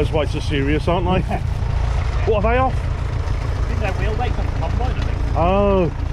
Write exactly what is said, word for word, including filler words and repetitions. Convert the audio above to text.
Those weights are serious, aren't they? What are they off? I think they're wheel weights on the combine, I think. Oh.